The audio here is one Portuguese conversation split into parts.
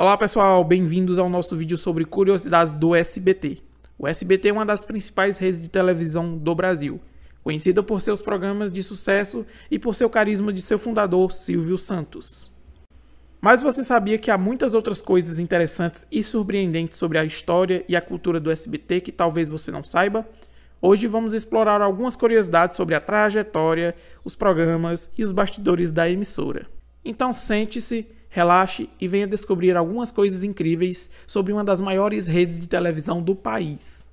Olá pessoal, bem-vindos ao nosso vídeo sobre curiosidades do SBT. O SBT é uma das principais redes de televisão do Brasil, conhecida por seus programas de sucesso e por seu carisma de seu fundador, Silvio Santos. Mas você sabia que há muitas outras coisas interessantes e surpreendentes sobre a história e a cultura do SBT que talvez você não saiba? Hoje vamos explorar algumas curiosidades sobre a trajetória, os programas e os bastidores da emissora. Então sente-se, relaxe e venha descobrir algumas coisas incríveis sobre uma das maiores redes de televisão do país.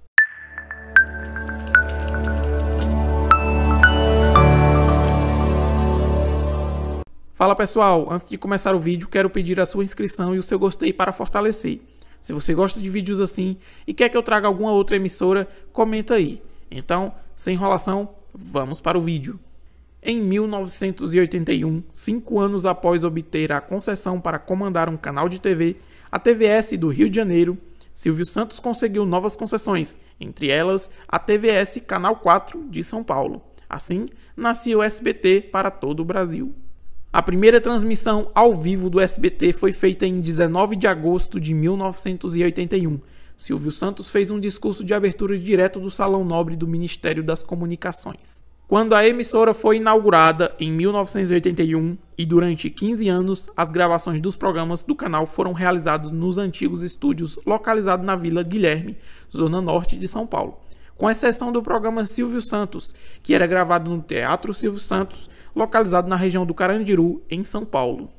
Fala pessoal, antes de começar o vídeo quero pedir a sua inscrição e o seu gostei para fortalecer. Se você gosta de vídeos assim e quer que eu traga alguma outra emissora, comenta aí. Então, sem enrolação, vamos para o vídeo. Em 1981, 5 anos após obter a concessão para comandar um canal de TV, a TVS do Rio de Janeiro, Silvio Santos conseguiu novas concessões, entre elas a TVS Canal 4 de São Paulo. Assim, nascia o SBT para todo o Brasil. A primeira transmissão ao vivo do SBT foi feita em 19 de agosto de 1981. Silvio Santos fez um discurso de abertura direto do Salão Nobre do Ministério das Comunicações. Quando a emissora foi inaugurada em 1981 e durante 15 anos, as gravações dos programas do canal foram realizadas nos antigos estúdios localizados na Vila Guilherme, zona norte de São Paulo, com exceção do programa Silvio Santos, que era gravado no Teatro Silvio Santos, localizado na região do Carandiru, em São Paulo.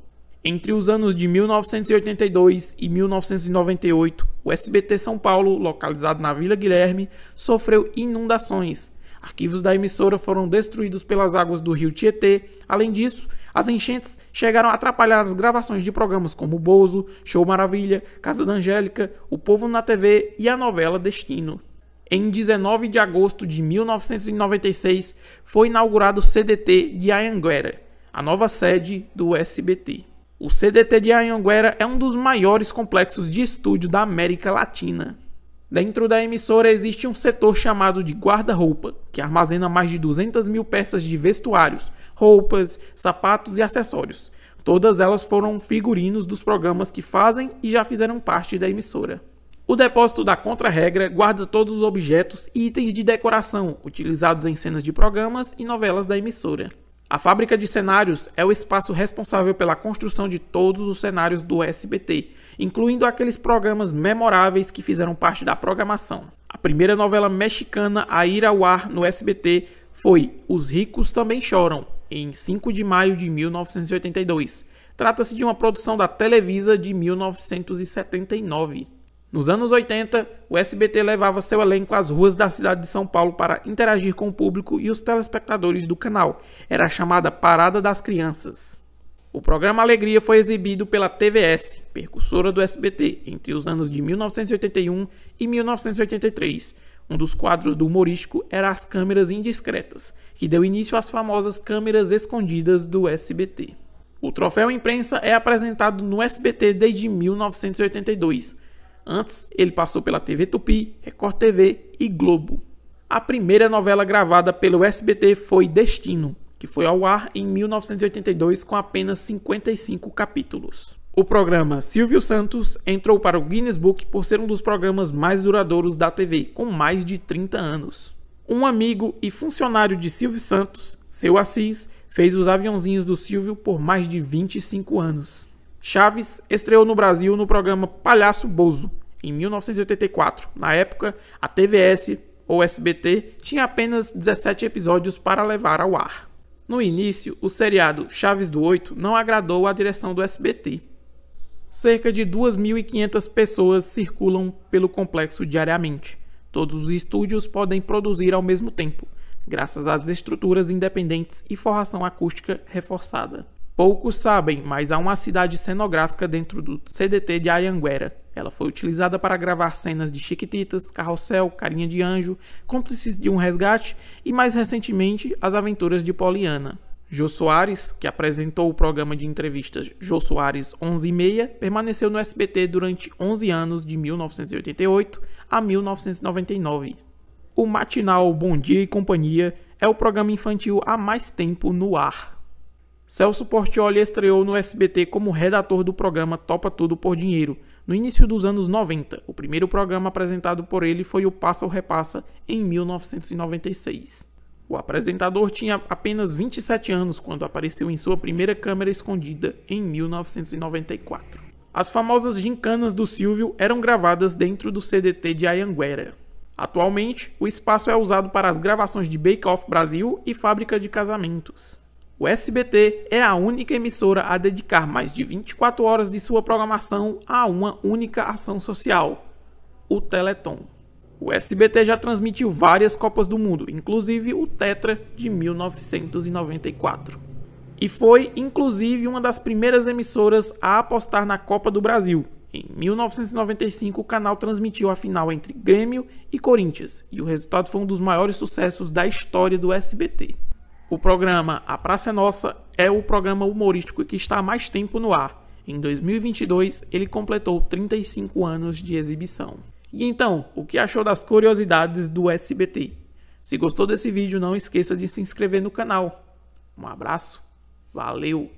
Entre os anos de 1982 e 1998, o SBT São Paulo, localizado na Vila Guilherme, sofreu inundações. Arquivos da emissora foram destruídos pelas águas do rio Tietê. Além disso, as enchentes chegaram a atrapalhar as gravações de programas como Bozo, Show Maravilha, Casa da Angélica, O Povo na TV e a novela Destino. Em 19 de agosto de 1996, foi inaugurado o CDT de Anhanguera, a nova sede do SBT. O CDT de Anhanguera é um dos maiores complexos de estúdio da América Latina. Dentro da emissora existe um setor chamado de guarda-roupa, que armazena mais de 200 mil peças de vestuários, roupas, sapatos e acessórios. Todas elas foram figurinos dos programas que fazem e já fizeram parte da emissora. O depósito da contra-regra guarda todos os objetos e itens de decoração utilizados em cenas de programas e novelas da emissora. A fábrica de cenários é o espaço responsável pela construção de todos os cenários do SBT, incluindo aqueles programas memoráveis que fizeram parte da programação. A primeira novela mexicana a ir ao ar no SBT foi Os Ricos Também Choram, em 5 de maio de 1982. Trata-se de uma produção da Televisa de 1979. Nos anos 80, o SBT levava seu elenco às ruas da cidade de São Paulo para interagir com o público e os telespectadores do canal. Era a chamada Parada das Crianças. O programa Alegria foi exibido pela TVS, percursora do SBT, entre os anos de 1981 e 1983. Um dos quadros do humorístico era As Câmeras Indiscretas, que deu início às famosas câmeras escondidas do SBT. O Troféu Imprensa é apresentado no SBT desde 1982. Antes, ele passou pela TV Tupi, Record TV e Globo. A primeira novela gravada pelo SBT foi Destino, que foi ao ar em 1982 com apenas 55 capítulos. O programa Silvio Santos entrou para o Guinness Book por ser um dos programas mais duradouros da TV, com mais de 30 anos. Um amigo e funcionário de Silvio Santos, seu Assis, fez os aviãozinhos do Silvio por mais de 25 anos. Chaves estreou no Brasil no programa Palhaço Bozo, em 1984. Na época, a TVS ou SBT tinha apenas 17 episódios para levar ao ar. No início, o seriado Chaves do 8 não agradou a direção do SBT. Cerca de 2.500 pessoas circulam pelo complexo diariamente. Todos os estúdios podem produzir ao mesmo tempo, graças às estruturas independentes e forração acústica reforçada. Poucos sabem, mas há uma cidade cenográfica dentro do CDT de Anhanguera. Ela foi utilizada para gravar cenas de Chiquititas, Carrossel, Carinha de Anjo, Cômplices de um Resgate e, mais recentemente, As Aventuras de Poliana. Jô Soares, que apresentou o programa de entrevistas Jô Soares 11 e Meia, permaneceu no SBT durante 11 anos, de 1988 a 1999. O matinal Bom Dia e Companhia é o programa infantil há mais tempo no ar. Celso Portiolli estreou no SBT como redator do programa Topa Tudo por Dinheiro, no início dos anos 90. O primeiro programa apresentado por ele foi o Passa ou Repassa, em 1996. O apresentador tinha apenas 27 anos quando apareceu em sua primeira câmera escondida, em 1994. As famosas gincanas do Silvio eram gravadas dentro do CDT de Anhanguera. Atualmente, o espaço é usado para as gravações de Bake Off Brasil e Fábrica de Casamentos. O SBT é a única emissora a dedicar mais de 24 horas de sua programação a uma única ação social, o Teleton. O SBT já transmitiu várias Copas do Mundo, inclusive o Tetra de 1994. E foi, inclusive, uma das primeiras emissoras a apostar na Copa do Brasil. Em 1995, o canal transmitiu a final entre Grêmio e Corinthians, e o resultado foi um dos maiores sucessos da história do SBT. O programa A Praça é Nossa é o programa humorístico que está há mais tempo no ar. Em 2022, ele completou 35 anos de exibição. E então, o que achou das curiosidades do SBT? Se gostou desse vídeo, não esqueça de se inscrever no canal. Um abraço, valeu!